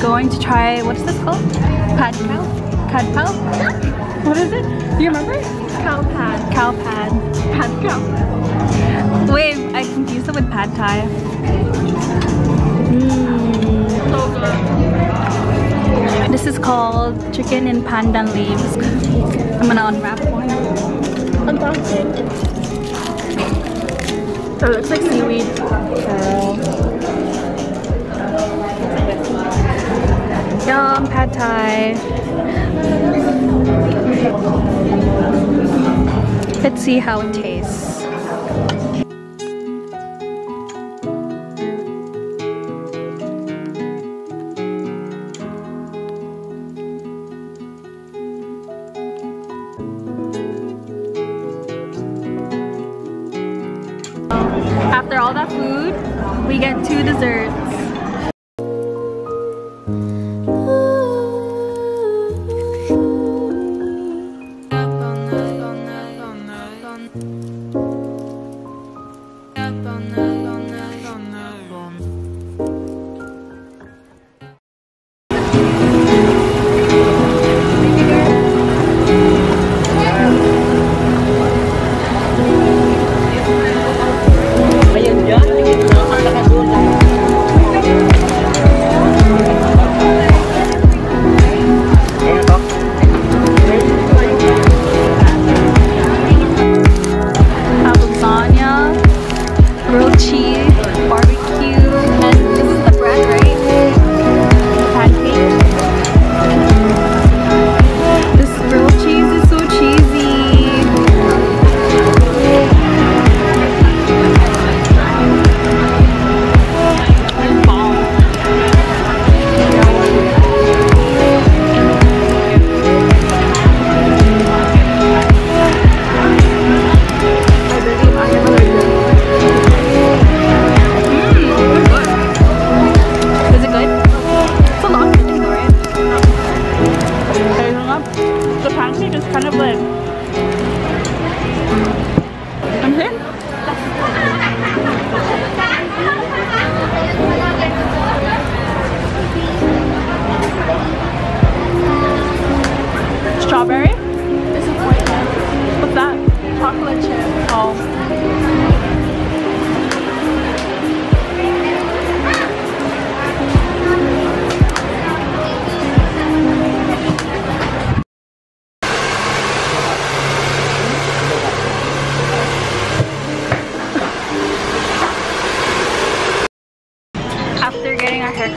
Going to try, what's this called? Pad cow? Cad pal? What is it? Do you remember? Cow pad. Cow pad. Pad cow. Wait, I confused it with pad thai. So good. This is called chicken in pandan leaves. I'm gonna unwrap one. So it looks like seaweed. Yum, pad thai. Let's see how it tastes. After all that food, we get 2 desserts.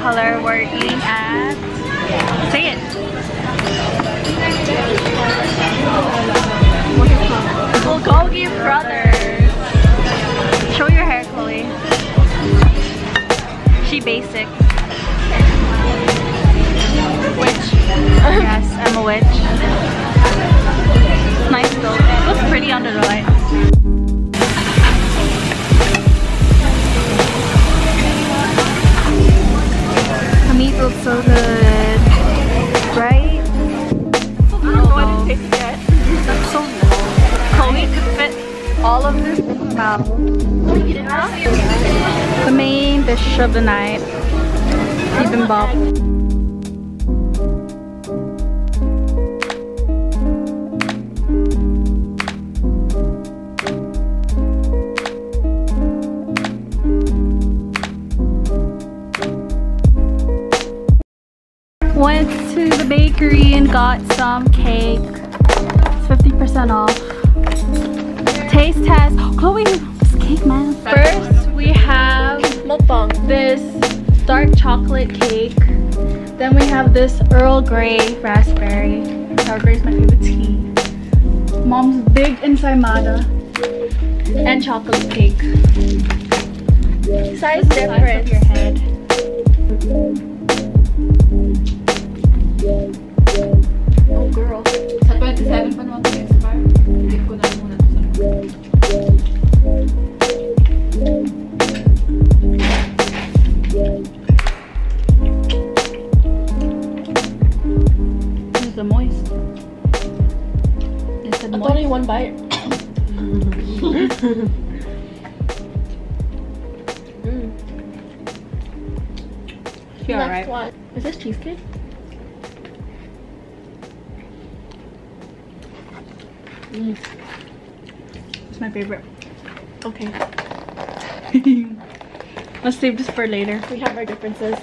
Color we're eating at. Say it. Bulgogi Brothers. Show your hair, Chloe. She basic. Witch. Yes, I'm a witch. Nice building. It looks pretty under the light. Meat looks so good, right? I don't know what it tastes yet. That's so good. Chloe could fit all of this in the mouth. The main dish of the night, bibimbap. Went to the bakery and got some cake. It's 50% off. Taste test. Chloe, smile. First, we have this dark chocolate cake. Then we have this Earl Grey raspberry. Raspberry is my favorite tea. Mom's big ensaimada and chocolate cake. Size difference. Size of your head. Oh girl. Sa 27 pa naman ito expire. Hindi ko na muna ito. This is the moist. It's the moist. It's only one bite. You're next right. One. Is this cheesecake? Mm. It's my favorite. Okay. Let's save this for later. We have our differences.